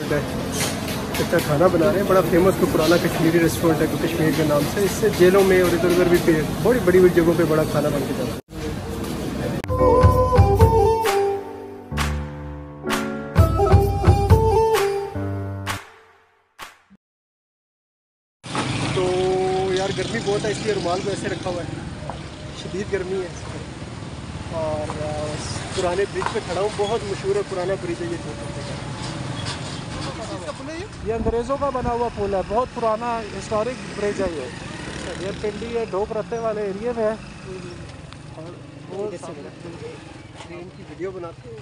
इसका खाना बना रहे हैं, बड़ा फेमस तो पुराना कश्मीरी रेस्टोरेंट है कश्मीर के नाम से। इससे जेलों में और इधर उधर भी बड़ी बड़ी बड़ी जगहों पे बड़ा खाना बन के जाता है। तो यार गर्मी बहुत है, इसलिए रुमाल को ऐसे रखा हुआ है, शदीद गर्मी है। और पुराने ब्रिज पे खड़ा हूँ, बहुत मशहूर है पुराना ब्रिज है ये अंग्रेज़ों का बना हुआ पुल है, बहुत पुराना हिस्टोरिक ब्रिज है ये पिंडी है ढोक रत्ते वाले एरिया में है। और वो ट्रेन की वीडियो बनाते हैं।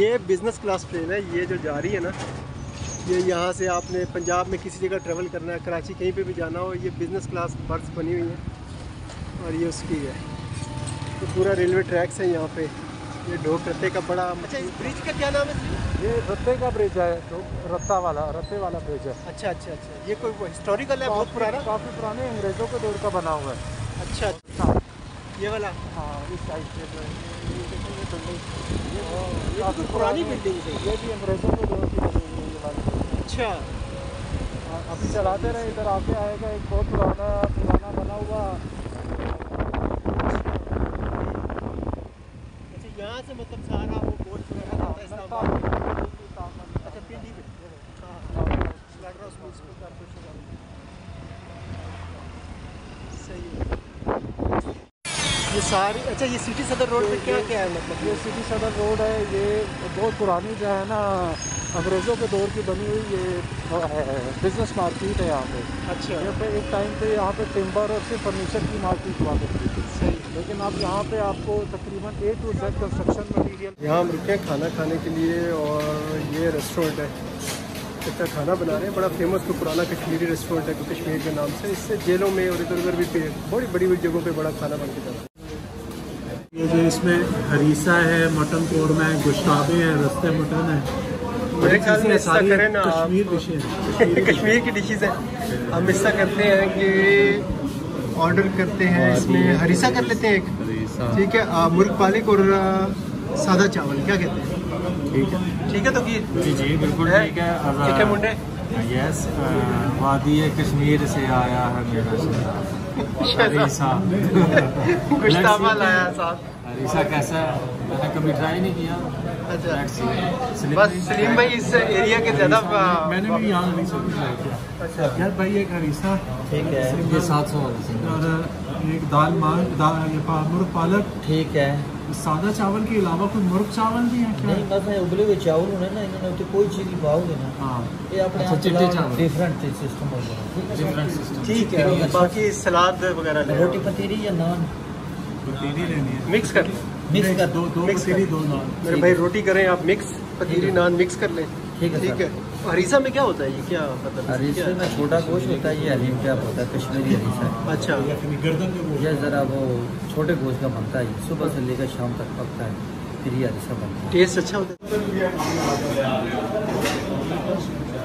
ये बिजनेस क्लास ट्रेन है ये जो जा रही है ना, ये यहाँ से आपने पंजाब में किसी जगह ट्रैवल करना है, कराची कहीं पे भी जाना हो, ये बिज़नेस क्लास बर्थ बनी हुई है और ये उसकी है। तो पूरा रेलवे ट्रैक्स है यहाँ पे। ये ढोक रत्ते का बड़ा अच्छा, इस ब्रिज का क्या नाम है? ये रत्ते का ब्रिज है, रत्ते वाला ब्रिज है। अच्छा अच्छा अच्छा, ये कोई हिस्टोरिकल है, बहुत पुराना, काफ़ी पुराने अंग्रेज़ों के दौर का बना हुआ है। अच्छा अच्छा, ये वाला हाँ, इस साइड से पुरानी बिल्डिंग है, ये भी अंग्रेज़ों के दौर की। अच्छा, अभी चलाते रहे, इधर आके आएगा एक बहुत पुराना बना हुआ। अच्छा, यहाँ से मतलब सारा वो बोर्ड वगैरह। अच्छा पिंडी पे लग रहा है सही है ये सारी। अच्छा, ये सिटी सदर रोड पे क्या क्या है? मतलब ये सिटी सदर रोड है, ये बहुत पुरानी जो है ना अंग्रेज़ों के दौर की बनी हुई ये बिजनेस मार्केट है यहाँ पे। अच्छा, यहाँ पे एक टाइम पे यहाँ पे टिम्बर और सिर्फ फर्नीचर की मार्केट हुआ करती थी। सही, लेकिन आप यहाँ पे आपको तकरीबन A to Z construction material. यहाँ हम रुके हैं खाना खाने के लिए और ये रेस्टोरेंट है, इसका खाना बना रहे हैं। बड़ा फेमस तो पुराना कश्मीरी रेस्टोरेंट है कश्मीर के नाम से। इससे जेलों में और इधर उधर भी बड़ी बड़ी जगहों पर बड़ा खाना बन के जाता है। ये जो इसमें हरीसा है, मटन कौरमा है, गुश्ताबे हैं, रस्ते मटन है, मेरे ख्याल में सारी कश्मीर डिशेज कश्मीर की डिशेज है। हम हिस्सा करते हैं कि ऑर्डर करते हैं, इसमें हरीसा कर लेते हैं एक, ठीक है, मुर्ग पालक और सादा चावल, क्या कहते हैं? ठीक है, ठीक है, तो ये जी जी बिल्कुल ठीक है। ठीक है मुंडे, यस, वादी कश्मीर से आया है मेरा गुश्ताबा लाया साहब। हरीसा कैसा है? मैंने कभी ट्राई नहीं किया। अच्छा, बस सलीम भाई इस एरिया के ज़्यादा, मैंने भी यहाँ हरीसा ट्राई किया। अच्छा यार भाई, एक हरीसा ठीक है, ये 700 और एक दाल मुर्ग पालक ठीक है। सादा चावल के अलावा कोई मुर्ग चावल भी है क्या? नहीं, बस है उबले हुए चावल होने ना, इन्होंने तो कोई चीज़ भाव देना। हाँ, ये अपने चिट्टे चावल डिफरेंट सिस्टम होगा। ठीक है, बाकी सलाद वगैरह, रोटी पतीरी या नान मिक्स कर लें, दो नान। मेरे भाई रोटी करें आप मिक्स, पतीरी नान मिक्स कर लें। ठीक है, ठीक है। हरीसा में क्या होता है, ये क्या मतलब? हरीसा में छोटा गोश्त होता है, ये हलीम प्याज होता है, कश्मीरी हरीसा। अच्छा, यह ज़रा वो छोटे गोश्त का बनता है, सुबह से लेकर शाम तक पकता है, फिर ये हरीसा बनता है। टेस्ट अच्छा होता है।